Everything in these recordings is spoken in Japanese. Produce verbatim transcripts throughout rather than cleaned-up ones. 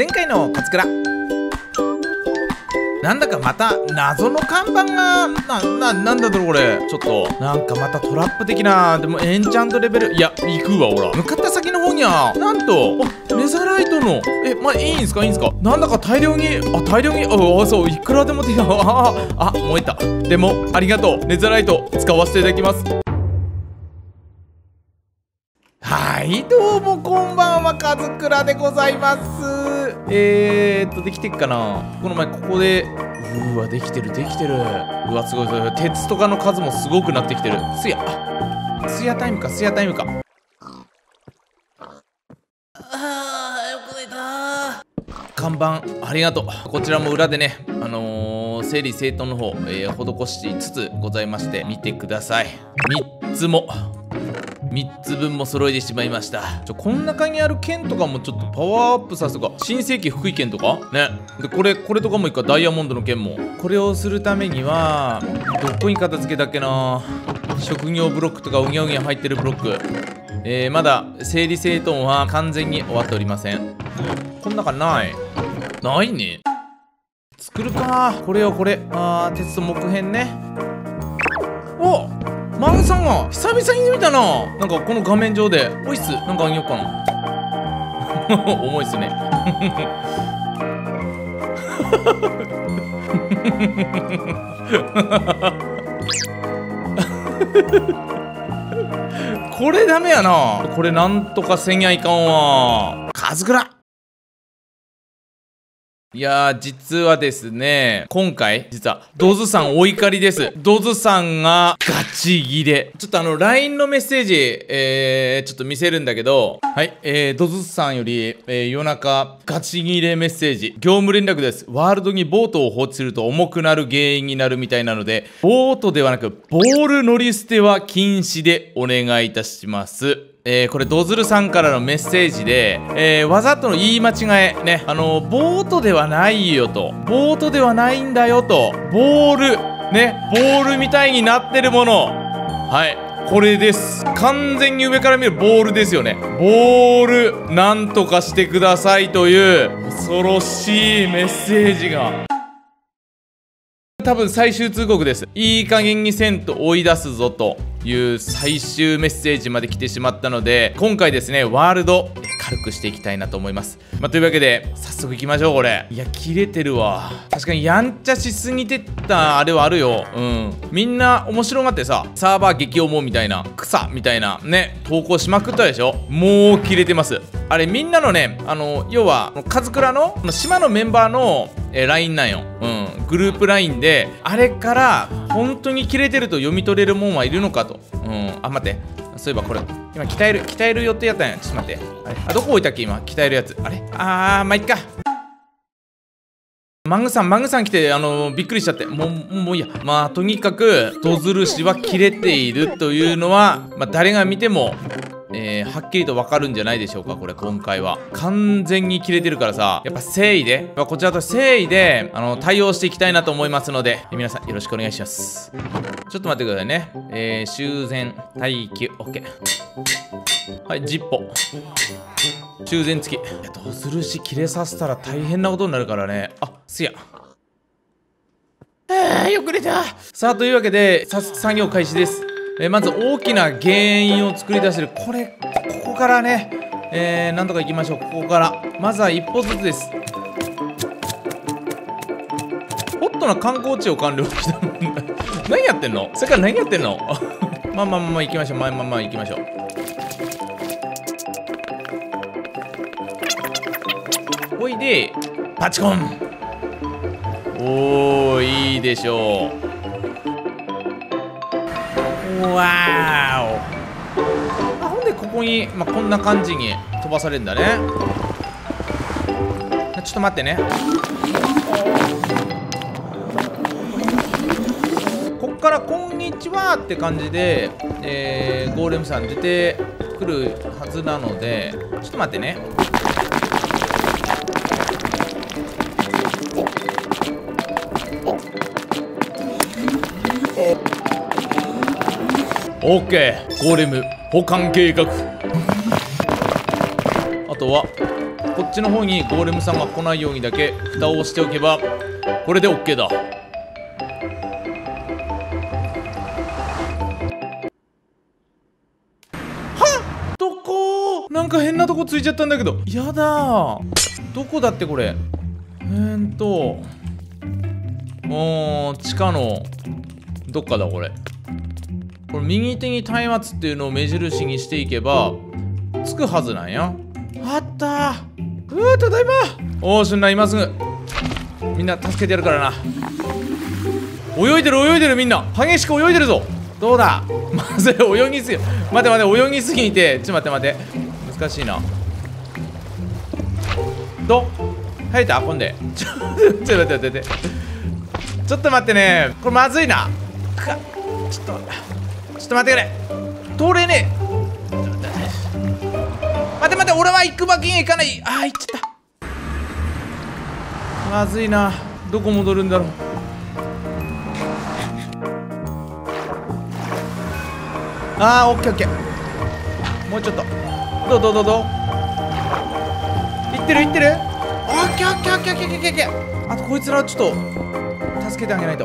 前回のカツクラ、なんだかまた謎の看板がな、な、なんだろうこれ。ちょっとなんかまたトラップ的な。でもエンチャントレベル、いや行くわ。ほら向かった先の方にはなんとレザーライトの、え、まあいいんすかいいんすか。なんだか大量に、あ、大量に、ああ、そういくらでも手が、ああ、燃えた。でもありがとう、レザーライト使わせていただきます。はいどうもこんばんは、カズクラでございます。えーっと、できてっかな。この前ここで、うわ、できてるできてる。うわ、すごいすごい。鉄とかの数もすごくなってきてる。すや、あ、すやタイムか、すやタイムか。あー、よく寝た。看板ありがとう。こちらも裏でね、あのー、整理整頓の方、えー、施していつつございまして、見てください。みっつもみっつぶんも揃えてしまいました。ちょ、この中にある剣とかもちょっとパワーアップさせとか、新世紀福井剣とかね。でこれこれとかもいいか、ダイヤモンドの剣も。これをするためにはどこに片付けたっけな。職業ブロックとかうぎゃうぎゃ入ってるブロック、えー、まだ整理整頓は完全に終わっておりません。こん中ないないね。作るかこれを。これ、あー、鉄と木片ね。おっ、マンさんが久々に見たな。なんかこの画面上でホイッスなんかあげようかな。重いっすね。これダメやな。これなんとかせんやいかんわ、カズクラ。いやー、実はですね、今回、実は、ドズさんお怒りです。ドズさんがガチギレ。ちょっとあの、ライン のメッセージ、えー、ちょっと見せるんだけど、はい、えー、ドズさんより、えー、夜中、ガチギレメッセージ。業務連絡です。ワールドにボートを放置すると重くなる原因になるみたいなので、ボートではなく、ボール乗り捨ては禁止でお願いいたします。えー、これドズルさんからのメッセージで、えー、わざとの言い間違えね、あのー、ボートではないよと、ボートではないんだよと、ボールね、ボールみたいになってるもの、はい、これです。完全に上から見るボールですよね。ボールなんとかしてくださいという恐ろしいメッセージが、多分最終通告です。いい加減にせんと追い出すぞという最終メッセージまで来てしまったので、今回ですね、ワールド軽くしていきたいなと思います。まあ、というわけで早速いきましょう。これ、いや切れてるわ。確かにやんちゃしすぎてったあれはあるよ。うん、みんな面白がってさ、サーバー激重みたいな、草みたいなね、投稿しまくったでしょ。もう切れてます。あれみんなのね、あの要はカズクラの島のメンバーのえー、ライン なんよ、うん、グループ ライン で。あれから本当にキレてると読み取れるもんはいるのかと、うん、あ、待って、そういえばこれ今鍛える鍛える予定やったんや。ちょっと待って、あれ、あ、どこ置いたっけ今鍛えるやつ。あれ、あー、まあいっか。マングさんマングさん来て、あのー、びっくりしちゃって、もうもういいや。まあとにかくドズル氏はキレているというのは、まあ、誰が見てもえー、はっきりとわかるんじゃないでしょうか。これ今回は完全に切れてるからさ、やっぱ誠意で、やっぱこちらと誠意であの対応していきたいなと思いますので、皆さんよろしくお願いします。ちょっと待ってくださいね。えー、修繕耐久 OK。 はい、ジッポ修繕付き。いや、どうするし切れさせたら大変なことになるからね。あ、すや、あー、よく寝た。さあ、というわけで早速作業開始です。えー、まず大きな原因を作り出してる。これ、ここからね、えー、なんとかいきましょう。ここからまずは一歩ずつです。ホットな観光地を完了した。何やってんのそれから、何やってんの。まあまあまあ行きましょう。まあまあまあ行きましょう。おいでパチコン。おー、いいでしょう。わーお。あ、ほんでここに、まあ、こんな感じに飛ばされるんだね。ちょっと待ってね。こっから「こんにちは」って感じで、えー、ゴーレムさん出てくるはずなので、ちょっと待ってね。オーケー、ゴーレム保管計画。あとはこっちの方にゴーレムさんが来ないようにだけ蓋をしておけばこれで OK だ。はっ、どこー、なんか変なとこついちゃったんだけど。やだー、どこだってこれ。えーっとおー、地下のどっかだこれ。これ右手に松明っていうのを目印にしていけばつくはずなんや。あったー、うわ、ただいま。おー、しゅんら今すぐみんな助けてやるからな。泳いでる泳いでる、みんな激しく泳いでるぞ。どうだ、まず泳ぎすぎ、待て待て、泳ぎすぎて、ちょっと待って待って、難しいな。どう入った、運んで、ちょっと待って待ってちょっと待ってね、これまずいな。かちょっとちょっと待ってくれ、通れねえ。待て待て、俺は行くわけにはいかない。あー、行っちゃった、まずいな。どこ戻るんだろう。あー、オッケーオッケー、もうちょっと、どうどうどうどう、行ってる行ってる、オッケーオッケーオッケーオッケーオッケー。あとこいつらちょっと助けてあげないと。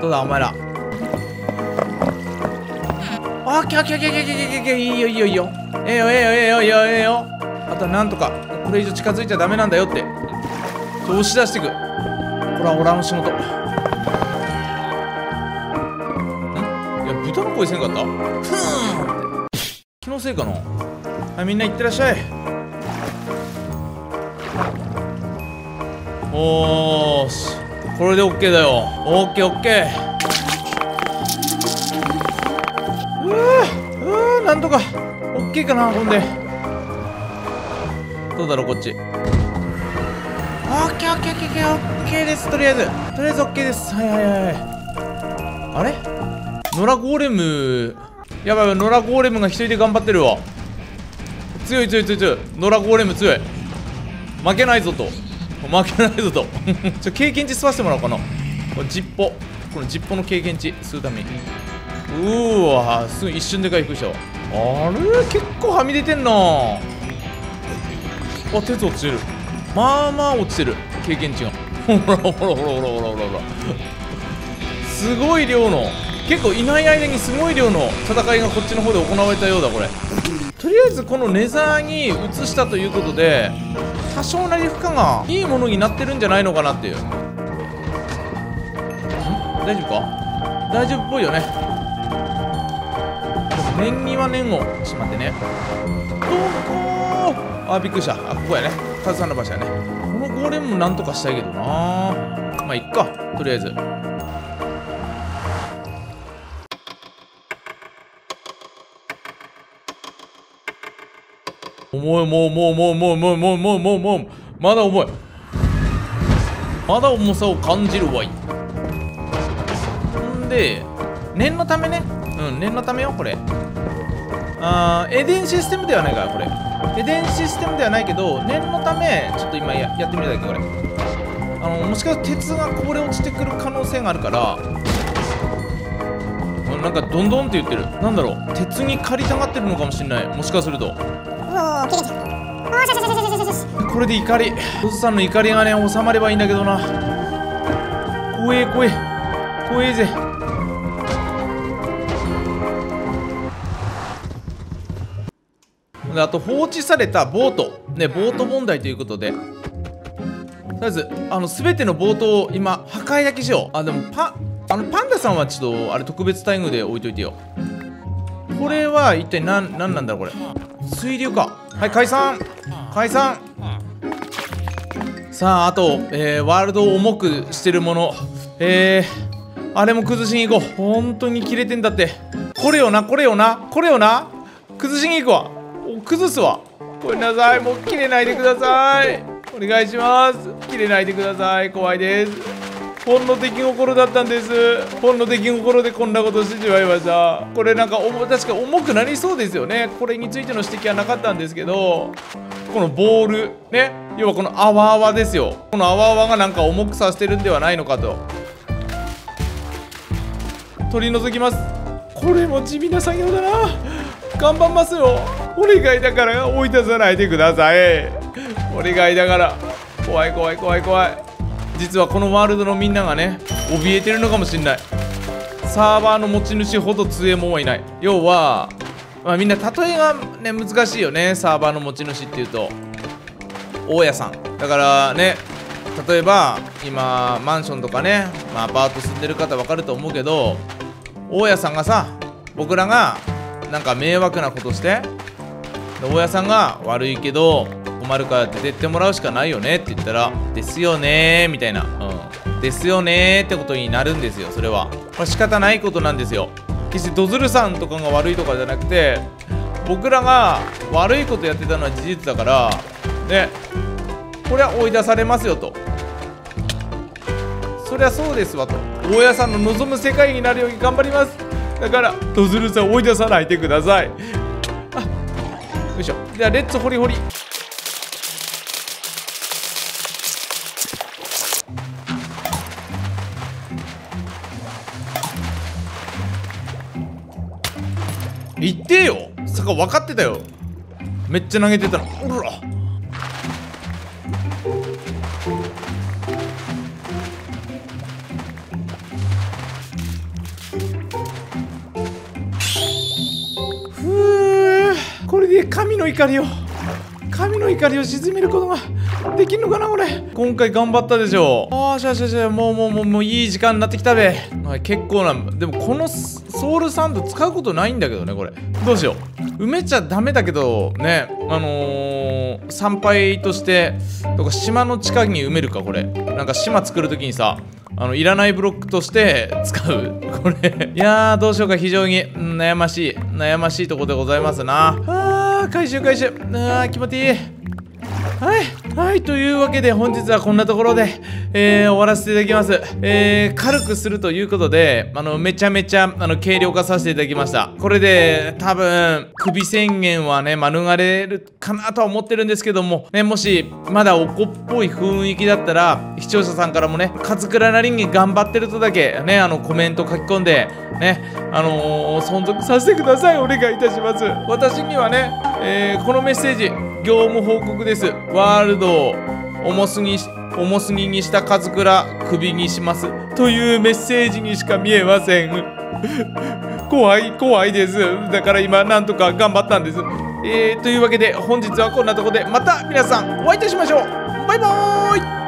どうだお前ら、オッケーオッケーオッケーオッケーオッケー、いいよいいよいいよ、ええよええよええよええよ。あとはなんとかこれ以上近づいちゃダメなんだよって押し出していく。これはオラの仕事。んいや、豚の声せんかった、ふーん気のせいかな。はい、みんな行ってらっしゃい。おーし、これでオッケーだよ。オッケーオッケー。うーうー、なんとかオッケーかな。ほんでどうだろう、こっち。オッケーオッケーオッケーオッケーです。とりあえずとりあえずオッケーです。はいはいはい。あれ、野良ゴーレム、やばい、野良ゴーレムが一人で頑張ってるわ。強い強い強い強い、野良ゴーレム強い、負けないぞと負けないぞとちょ、経験値吸わせてもらおうかな。このジッポ、このジッポの経験値吸うために。うーわー、すぐ一瞬で回復したわ。あれ結構はみ出てんなあ。鉄落ちてる、まあまあ落ちてる、経験値がほらほらほらほらほらほらほらすごい量の、結構いない間にすごい量の戦いがこっちの方で行われたようだ。これとりあえずこのネザーに移したということで多少なり負荷がいいものになってるんじゃないのかなっていう。大丈夫か、大丈夫っぽいよね。念には念を、しまってね。どこー、あ、びっくりした。あ、ここやね。カズさんの場所やね。このゴーレムもなんとかしたいけどな。まあ、いっか。とりあえず。重い、もう、もう、もう、もう、もう、もう、もう、もう、もう、まだ重い。まだ重さを感じるわい。んで、念のためね。うん、念のためよ、これ。あー、エデンシステムではないから、これ。エデンシステムではないけど念のためちょっと今 や, やってみたいけど、これあのもしかしたら鉄がこぼれ落ちてくる可能性があるから、なんかどんどんって言ってる。なんだろう、鉄に借りたがってるのかもしれない、もしかすると。おー、切れちゃう。これで怒り、ロズさんの怒りがね収まればいいんだけどな。怖え怖え怖えぜ。あと放置されたボート、ね、ボート問題ということで、とりあえずあの全てのボートを今破壊だけしよう。あ、でもパあのパンダさんはちょっとあれ特別待遇で置いといてよ。これは一体何なんなんだろう、これ水流か。はい、解散解散。さあ、あと、えー、ワールドを重くしてるもの、えー、あれも崩しに行こう。本当に切れてんだって。これよなこれよなこれよな、崩しに行くわ、崩すわ。ごめんなさい、もう切れないでください、お願いします。切れないでください、怖いです。ほんの出来心だったんです。ほんの出来心でこんなことしてしまいました。これなんかおも、確か重くなりそうですよね。これについての指摘はなかったんですけど、このボールね、要はこのあわあわですよ。このあわあわがなんか重くさせてるんではないのかと。取り除きます。これも地味な作業だな。頑張りますよ。お願いだから追い出さないでください。お願いだから怖い怖い怖い怖い。実はこのワールドのみんながね怯えてるのかもしんない。サーバーの持ち主ほど強いもんはいない。要は、まあ、みんな例えがね難しいよね。サーバーの持ち主っていうと大家さんだからね。例えば今マンションとかね、まあ、アパート住んでる方わかると思うけど、大家さんがさ、僕らがなんか迷惑なことしてで大家さんが悪いけど困るから出てってもらうしかないよねって言ったらですよねーみたいな、うん、ですよねーってことになるんですよ。それはこれ仕方ないことなんですよ。決してドズルさんとかが悪いとかじゃなくて僕らが悪いことやってたのは事実だからね。これは追い出されますよと。そりゃそうですわと。大家さんの望む世界になるように頑張ります。だからドズルさん追い出さないでください。あよいしょ。じゃあレッツホリホリ。いってよ坂分かってたよ。めっちゃ投げてたの。うら神の怒りを神の怒りを沈めることができるのかな。俺今回頑張ったでしょ。ああしゃしゃしゃもうもうもうもういい時間になってきたべ、はい、結構な。でもこのソウルサンド使うことないんだけどね。これどうしよう。埋めちゃダメだけどね。あのー、参拝としてとか島の地下に埋めるか。これなんか島作るときにさ、あのいらないブロックとして使うこれいやーどうしようか。非常に悩ましい悩ましいとこでございますな。回収回収。あー気持ちいい。はいはいというわけで本日はこんなところで、えー、終わらせていただきます。えー、軽くするということであのめちゃめちゃあの軽量化させていただきました。これで多分クビ宣言はね免れるかなとは思ってるんですけども、ね、もしまだおこっぽい雰囲気だったら視聴者さんからもねカズクラなりに頑張ってるとだけねあのコメント書き込んでねあのー、存続させてください。お願いいたします。私にはね、えー、このメッセージ業務報告です。ワールドを重すぎ重すぎにしたカズクラクビにしますというメッセージにしか見えません。怖い怖いです。だから今なんとか頑張ったんです。えー、というわけで本日はこんなとこでまた皆さんお会いいたしましょう。バイバーイ。